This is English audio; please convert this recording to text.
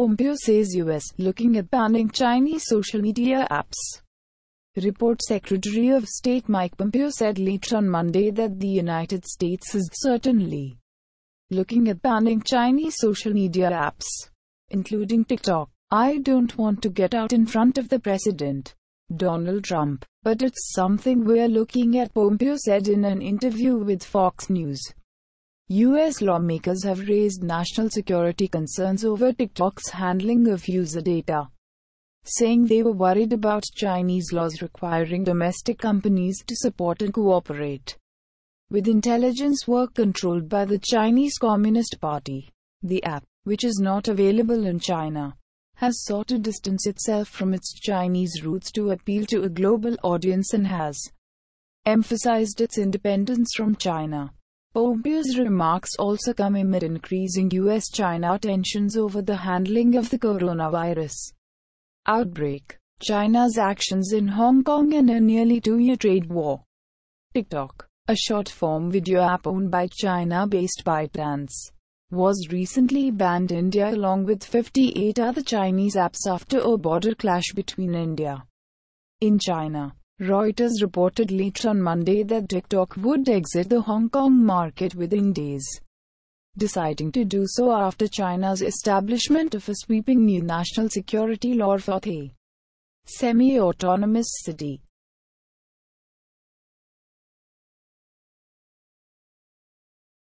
Pompeo says US looking at banning Chinese social media apps. Report Secretary of State Mike Pompeo said late on Monday that the United States is certainly looking at banning Chinese social media apps, including TikTok. "I don't want to get out in front of the President, Donald Trump, but it's something we're looking at," Pompeo said in an interview with Fox News. U.S. lawmakers have raised national security concerns over TikTok's handling of user data, saying they were worried about Chinese laws requiring domestic companies to support and cooperate with intelligence work controlled by the Chinese Communist Party. The app, which is not available in China, has sought to distance itself from its Chinese roots to appeal to a global audience and has emphasized its independence from China. Pompeo's remarks also come amid increasing US-China tensions over the handling of the coronavirus outbreak, China's actions in Hong Kong, and a nearly two-year trade war. TikTok, a short-form video app owned by China-based ByteDance, was recently banned in India along with 58 other Chinese apps after a border clash between India and China. Reuters reported late on Monday that TikTok would exit the Hong Kong market within days, deciding to do so after China's establishment of a sweeping new national security law for the semi-autonomous city.